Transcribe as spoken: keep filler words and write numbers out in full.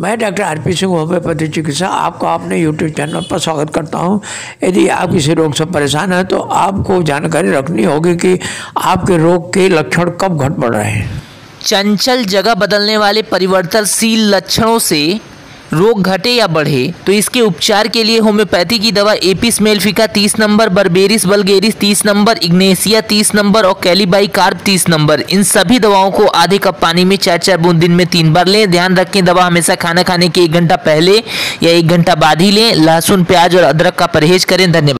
मैं doctor R P Singh homeopathy चिकित्सा आपका अपने यूट्यूब चैनल पर स्वागत करता हूं। यदि आप किसी रोग से परेशान हैं तो आपको जानकारी रखनी होगी कि आपके रोग के लक्षण कब घट बढ़ रहे हैं। चंचल जगह बदलने वाले परिवर्तनशील लक्षणों से रोग घटे या बढ़े तो इसके उपचार के लिए होम्योपैथी की दवा एपिस मेल्फिका तीस नंबर, बर्बेरिस बलगेरिस तीस नंबर, इग्नेसिया तीस नंबर और कैलिबाई कार्ब तीस नंबर, इन सभी दवाओं को आधे कप पानी में चार चार बूंद दिन में तीन बार लें। ध्यान रखें, दवा हमेशा खाना खाने के एक घंटा पहले या एक घंटा बाद ही लें। लहसुन, प्याज और अदरक का परहेज करें। धन्यवाद।